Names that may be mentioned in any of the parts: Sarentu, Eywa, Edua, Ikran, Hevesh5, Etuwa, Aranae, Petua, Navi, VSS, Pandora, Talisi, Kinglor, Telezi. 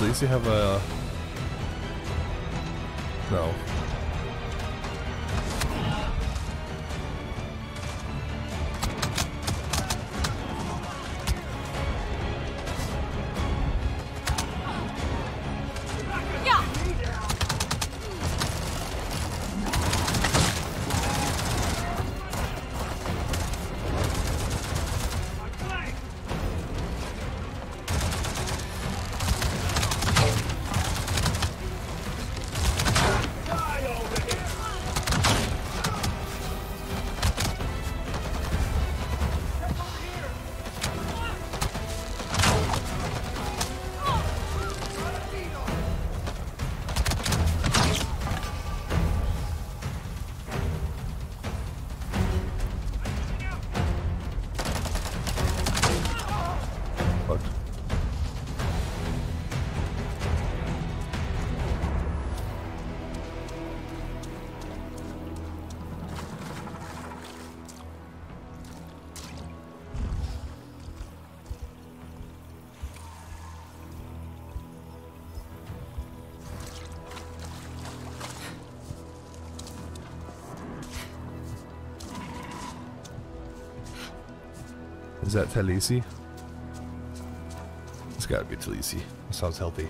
Does Talisi have a... No. Is that Talisi? It's gotta be Talisi. It sounds healthy.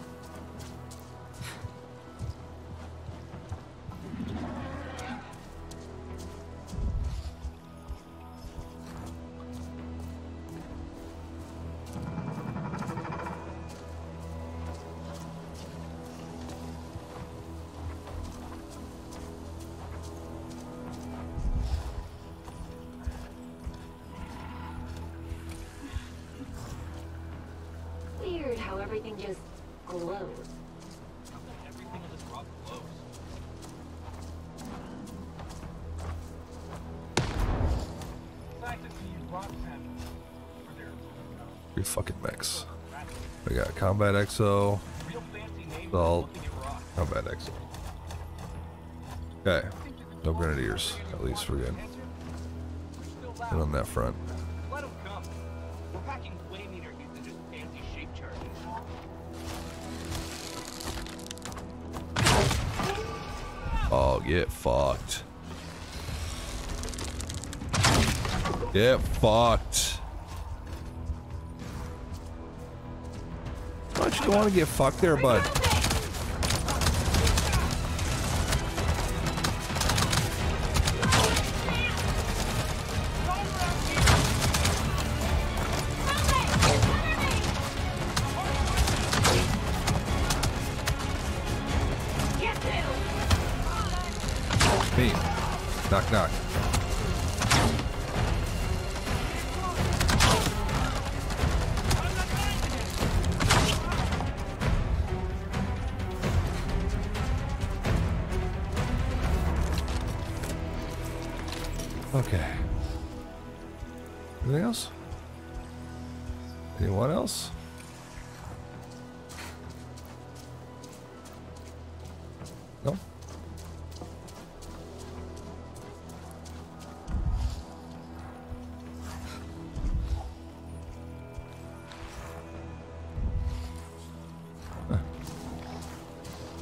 Combat XO, Salt, Combat XO. Okay, no Grenadiers, at least we're good. And on that front. Oh, get fucked. Get fucked. You don't want to get fucked there, bud. Me. Knock, knock.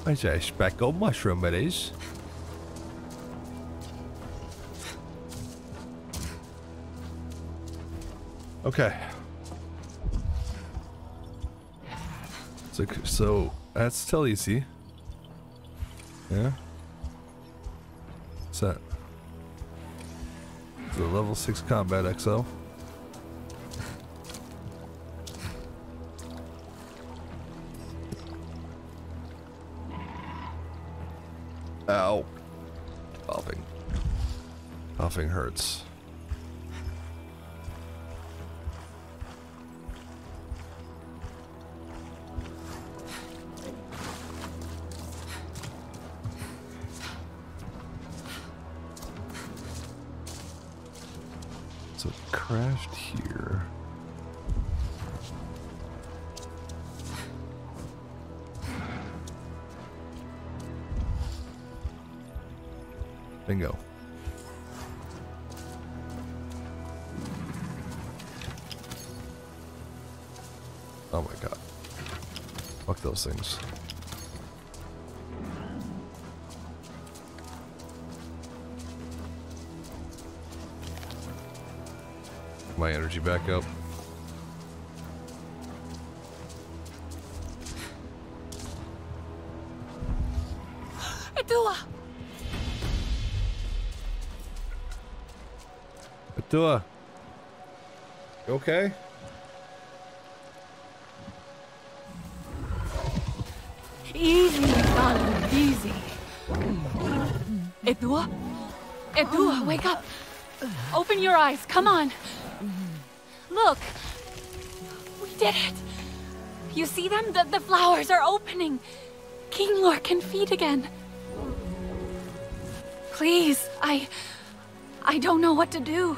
It's a speckled mushroom, it is. Okay. So that's Telezi. Yeah. What's that? It's a level 6 combat XO. Ow. Coughing. Coughing hurts. So it crashed here. Bingo. Oh my god. Fuck those things. My energy back up. Edua. Edua. Okay. Easy, darling, easy. Edua. Edua, wake up. Open your eyes. Come on. Look, we did it. You see them? The flowers are opening. Kinglor can feed again. Please, I don't know what to do.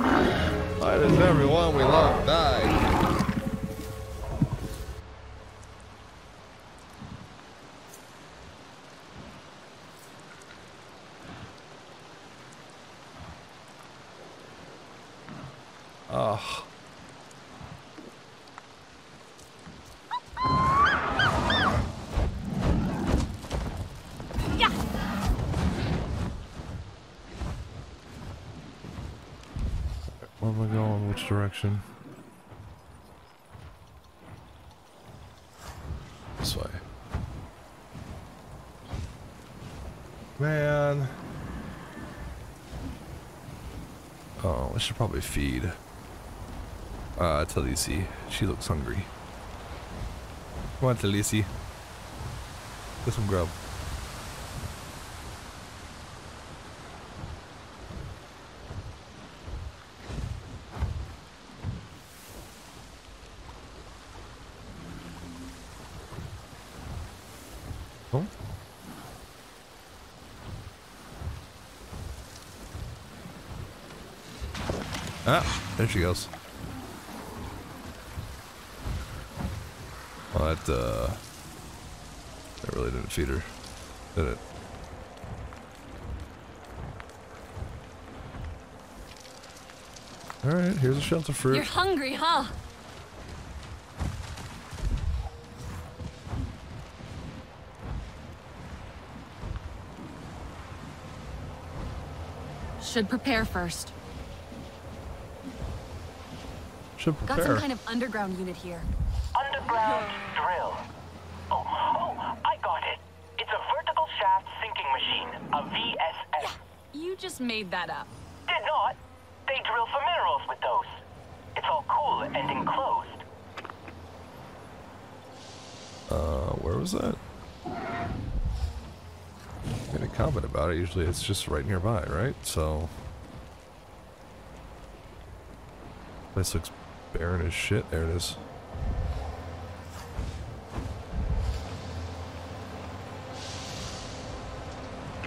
Why does everyone we love die? Oh. Yeah. Where am I going? Which direction? This way. Man. Oh, I should probably feed. Talisi. She looks hungry. Come on, Talisi. Get some grub. Oh? Ah, there she goes. That really didn't feed her, did it? All right, here's a shelf of fruit. You're hungry, huh? Should prepare first. Should prepare. Got some kind of underground unit here. Underground drill. Oh, I got it. It's a vertical shaft sinking machine, a VSS. Yeah, you just made that up. Did not. They drill for minerals with those. It's all cool and enclosed. Where was that? I made a comment about it. Usually it's just right nearby, right? So. This looks barren as shit. There it is.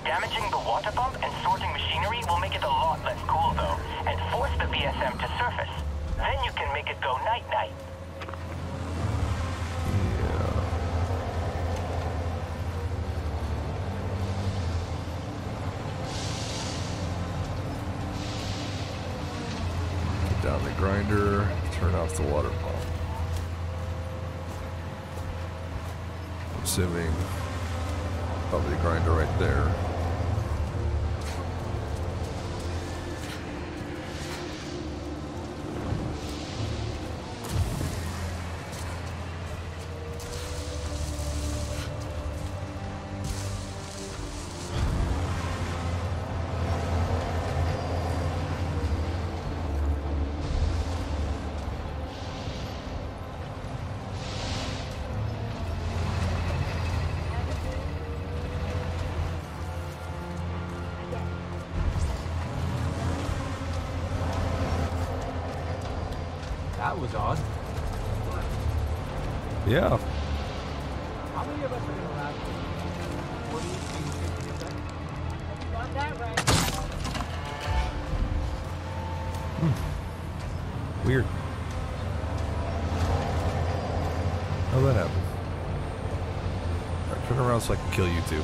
Damaging the water pump and sorting machinery will make it a lot less cool, though, and force the VSM to surface. Then you can make it go night-night. Yeah. Get down the grinder, turn off the water pump. I'm assuming probably the grinder right there. That was odd. Yeah. How many of us are in the lab? What do you think? Have you got that right? Hmm. Weird. How'd that happen? Alright, turn around so I can kill you two.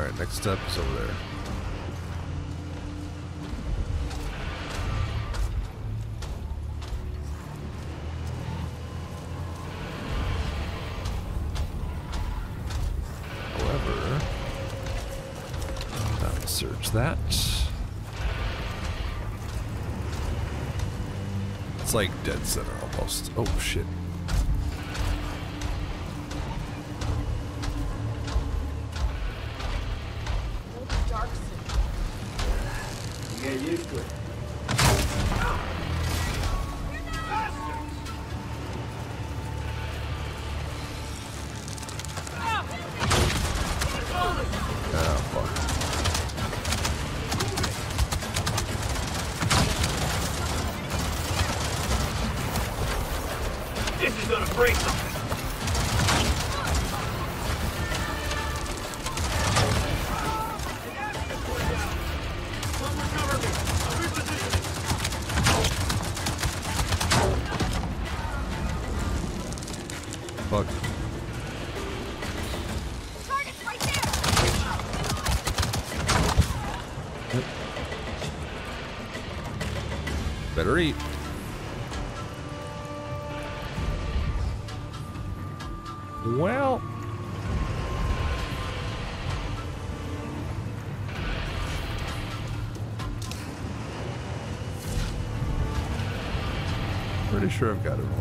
Alright, next step is over there. However, I'll search that. It's like dead center almost. Oh shit. Well, pretty sure I've got it wrong.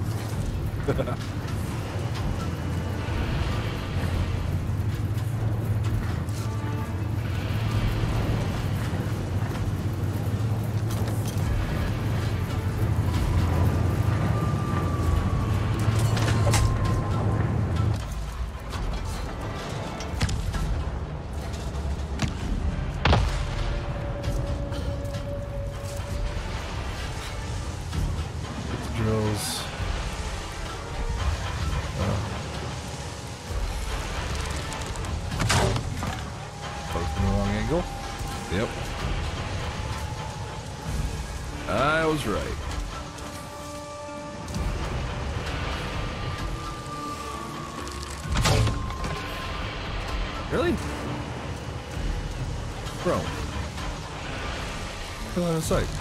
Sight. If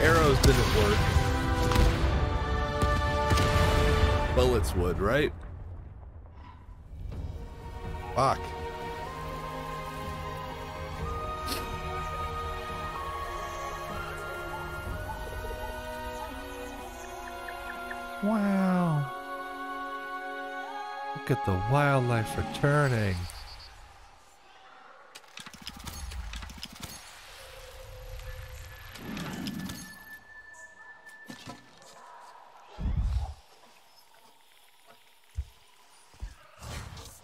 arrows didn't work, bullets would, right? Fuck. Wow. Look at the wildlife returning.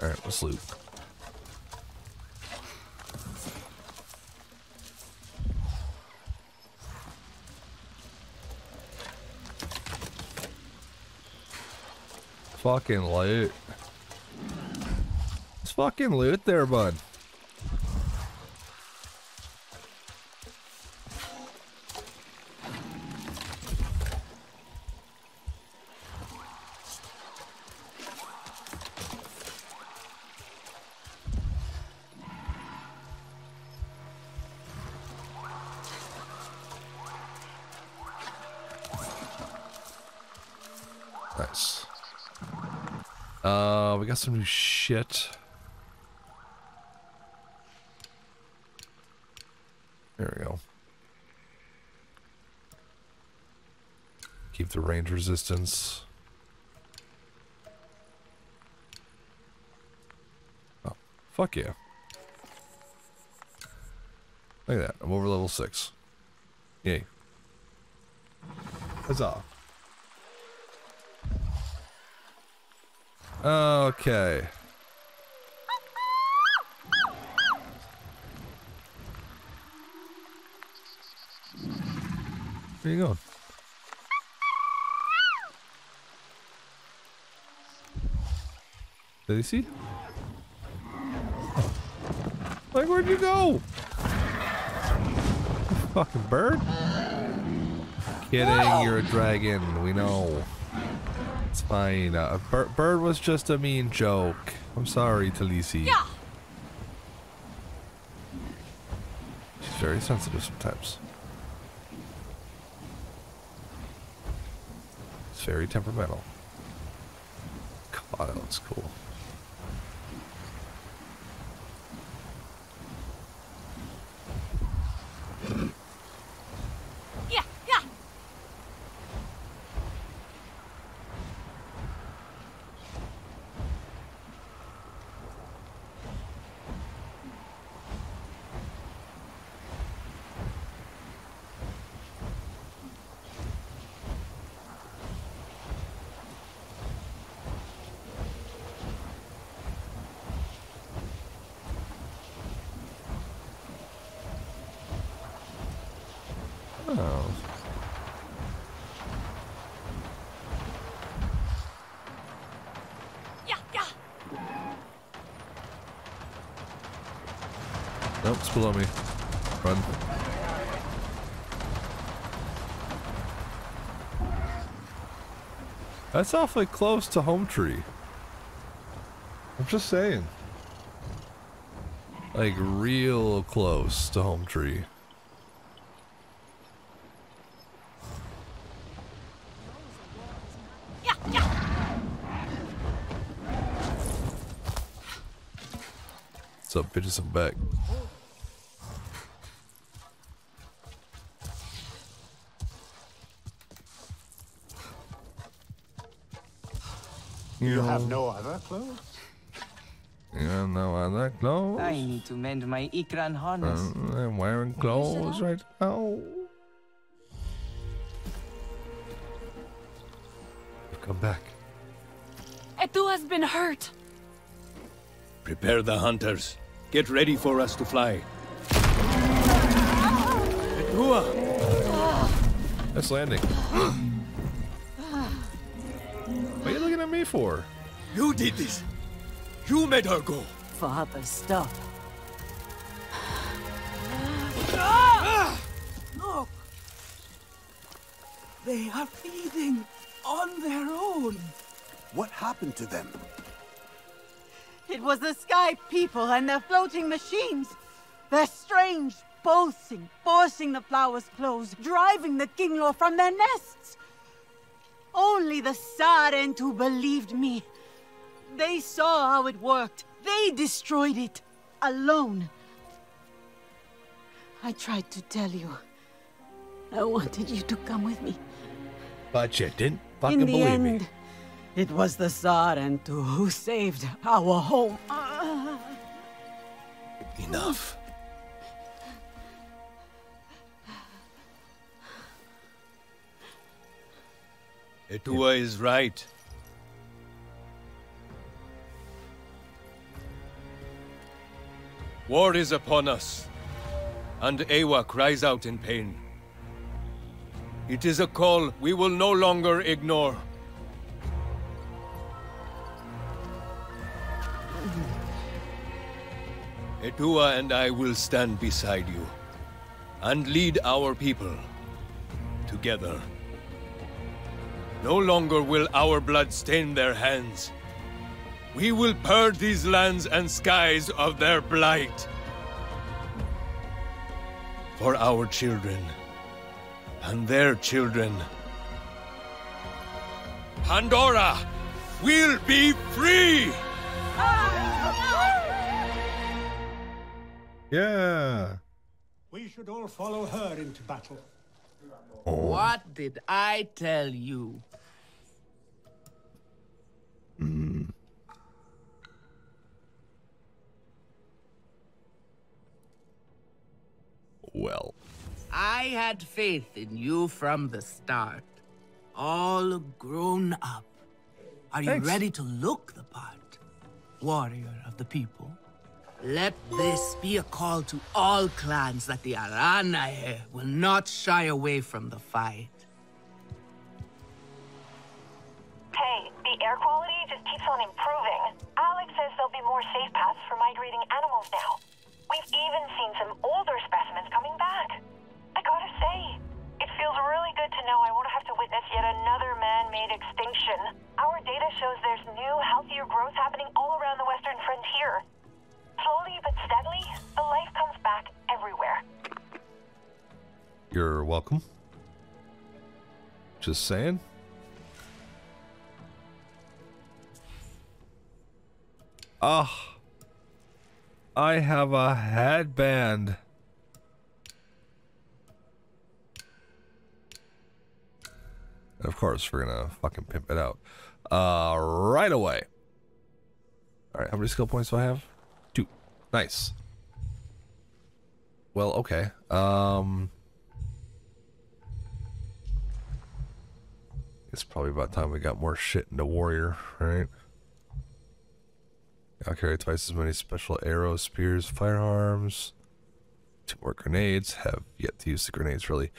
All right, let's loot. Fucking loot. It's fucking loot there, bud. Some new shit. There we go. Keep the range resistance. Oh, fuck yeah. Look at that. I'm over level 6. Yay. Huzzah. Okay. Where are you going? Did you see? Like, where'd you go? fucking bird? Kidding, you're a dragon. We know. It's fine. Bird was just a mean joke. I'm sorry, Talisi. Yeah. She's very sensitive sometimes. It's very temperamental. God, that looks cool. Nope, it's below me. Run. That's awfully close to Home Tree. I'm just saying. Like, real close to Home Tree. What's up, bitches? I'm back. You have no other clothes? You have no other clothes? I need to mend my Ikran harness. I'm wearing clothes right now. I've come back. Etuwa has been hurt. Prepare the hunters. Get ready for us to fly. Edua! That's landing. What are you looking at me for? You did this. You made her go. Father, stop. Look. They are feeding on their own. What happened to them? It was the sky people and their floating machines. Their strange pulsing, forcing the flowers close, driving the Kinglor from their nests. Only the Sarentu believed me. They saw how it worked. They destroyed it, alone. I tried to tell you. I wanted you to come with me. But you didn't fucking believe me. It was the Sarentu who saved our home. Enough. Etuwa is right. War is upon us, and Eywa cries out in pain. It is a call we will no longer ignore. Etuwa and I will stand beside you and lead our people together. No longer will our blood stain their hands. We will purge these lands and skies of their blight. For our children and their children, Pandora will be free! Yeah. We should all follow her into battle. Oh. What did I tell you? Mm. Well, I had faith in you from the start. All grown up. Are you ready to look the part, warrior of the people? Let this be a call to all clans that the Aranae will not shy away from the fight. Hey, the air quality just keeps on improving. Alex says there'll be more safe paths for migrating animals now. We've even seen some older specimens coming back. I got man-made extinction. Our data shows there's new, healthier growth happening all around the western frontier. Slowly but steadily, the life comes back everywhere. You're welcome. Just saying. Ah, I have a headband. And of course, we're gonna fucking pimp it out right away. All right, how many skill points do I have? 2. Nice. Well, okay. It's probably about time we got more shit into warrior, right? I'll carry twice as many special arrows, spears, firearms. 2 more grenades. Have yet to use the grenades, really.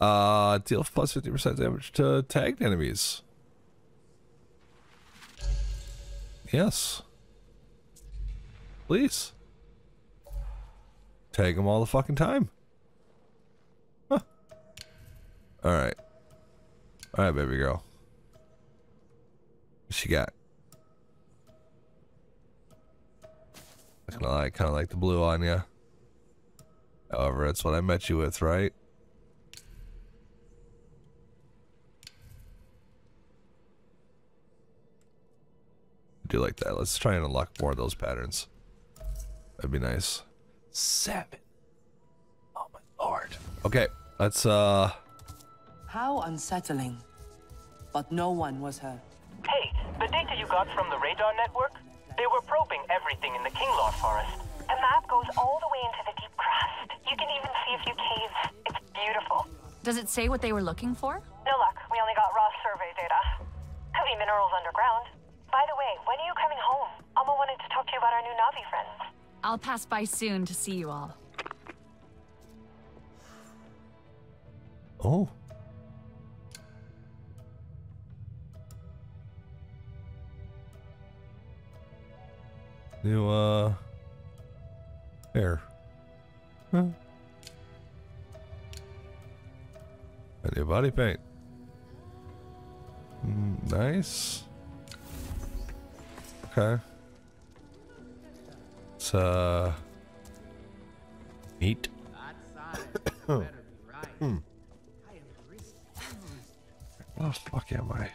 Deal plus 50% damage to tagged enemies. Yes. Please. Tag them all the fucking time. Huh. Alright. Alright, baby girl. What she got? Not gonna lie, I kinda like the blue on ya. However, that's what I met you with, right? I do like that. Let's try and unlock more of those patterns. That'd be nice. 7. Oh my lord. Okay, let's How unsettling. But no one was hurt. Hey, the data you got from the radar network? They were probing everything in the Kinglor forest. The map goes all the way into the deep crust. You can even see a few caves. It's beautiful. Does it say what they were looking for? No luck. We only got raw survey data. Could be minerals underground. By the way, when are you coming home? Alma wanted to talk to you about our new Navi friends. I'll pass by soon to see you all. Oh. New, hair. Huh. A new body paint. Nice. Okay. It's, neat. Oh, fuck am I?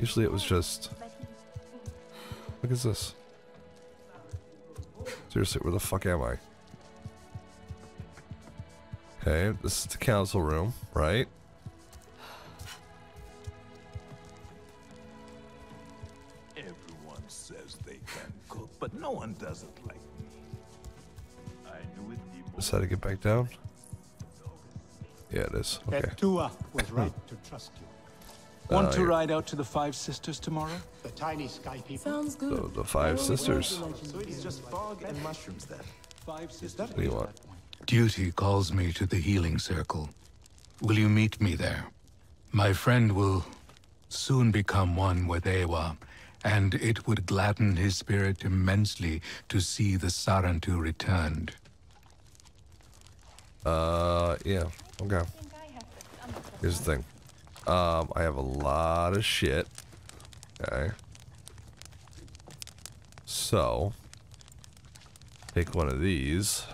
Usually it was just... What is this? Seriously, where the fuck am I? Okay, this is the council room, right? Everyone says they can cook, but no one does it like me. I knew it. Is that to get back down? Yeah, it is. Okay. Petua was right to trust you. Want to ride out to the 5 Sisters tomorrow? The tiny sky people. Sounds good. So the 5 Sisters. So it is just fog and mushrooms then. 5 Sisters. What do you want? Duty calls me to the healing circle. Will you meet me there? My friend will soon become one with Eywa, and it would gladden his spirit immensely to see the Sarentu returned. Yeah. Okay. Here's the thing. I have a lot of shit. Okay. So, take one of these,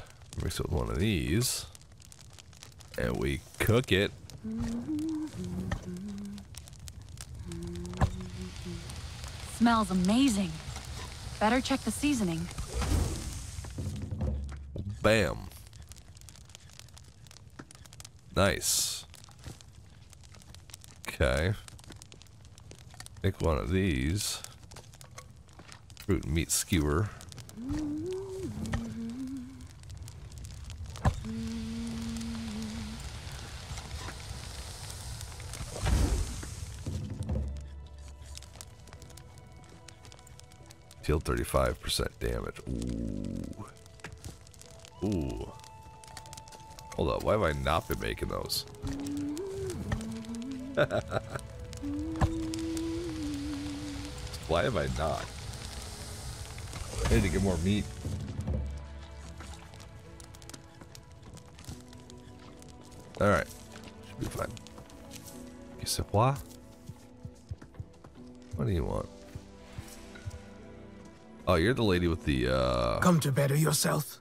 mix it with one of these, and we cook it. Smells amazing. Better check the seasoning. Bam. Nice. Okay. Pick one of these. Fruit and meat skewer. Deal 35% damage. Ooh. Ooh. Hold up, why have I not been making those? Why have I not? I need to get more meat. Alright. should be fine. You supply? What do you want? Oh, you're the lady with the, Come to better yourself.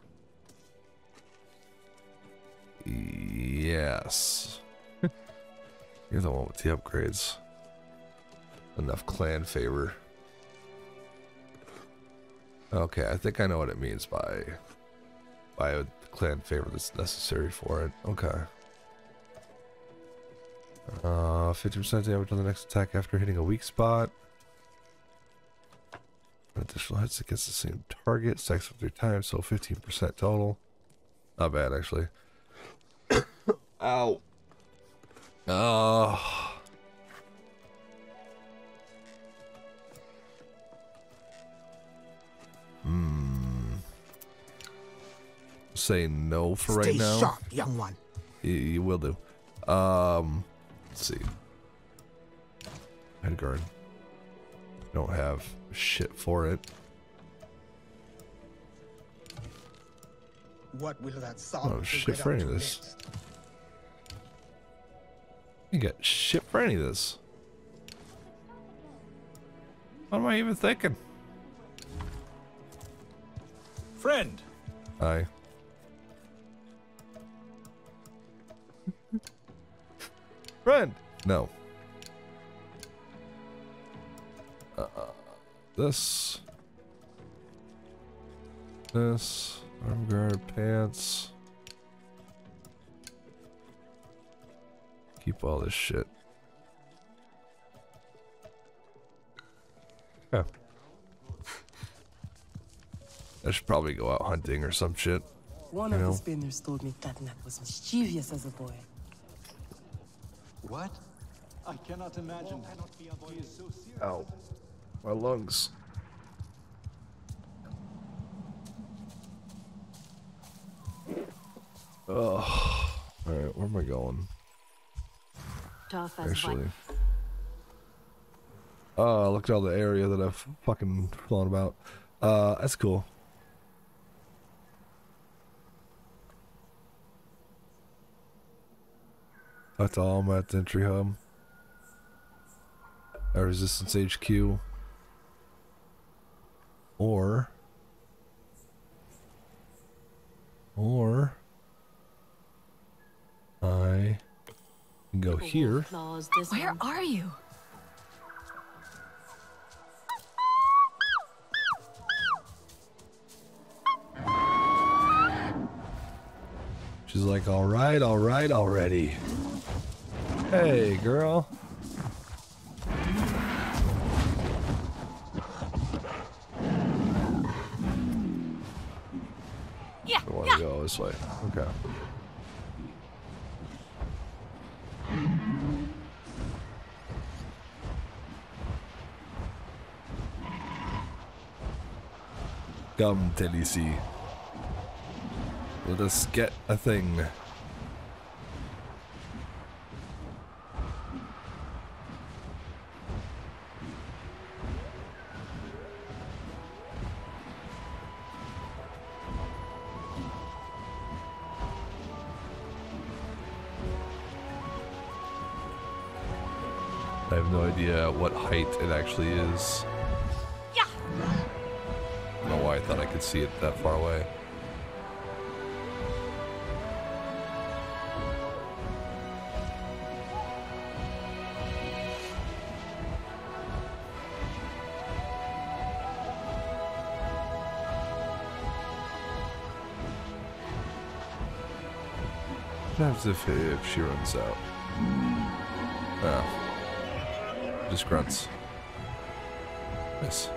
Yes. You're the one with the upgrades. Enough clan favor. Okay, I think I know what it means by a clan favor that's necessary for it. Okay. 50% damage on the next attack after hitting a weak spot. Additional hits against the same target, stacks up 3 times, so 15% total. Not bad, actually. Ow. Oh. Say no for right now. Stay sharp, young one. You will do. Let's see. Headguard. Don't have shit for it. What will that song? Oh shit for any of this. You got shit for any of this. What am I even thinking? Friend. Hi. Friend. No. This arm guard pants. Keep all this shit. Yeah. I should probably go out hunting or some shit. One of the spinners told me that Nat was mischievous as a boy. What? I cannot imagine. Ow. My lungs. Ugh. Alright, where am I going? Actually. Oh, look at all the area that I've fucking thought about. That's cool. That's all I'm at the entry hub. Our resistance HQ. Or I can go here. Where are you? She's like, all right already. Hey, girl. Go this way. Okay. Come, Telezi. Let us get a thing. I have no idea what height it actually is. Yeah. I don't know why I thought I could see it that far away. Perhaps if she runs out. Ah. Just grunts. Yes.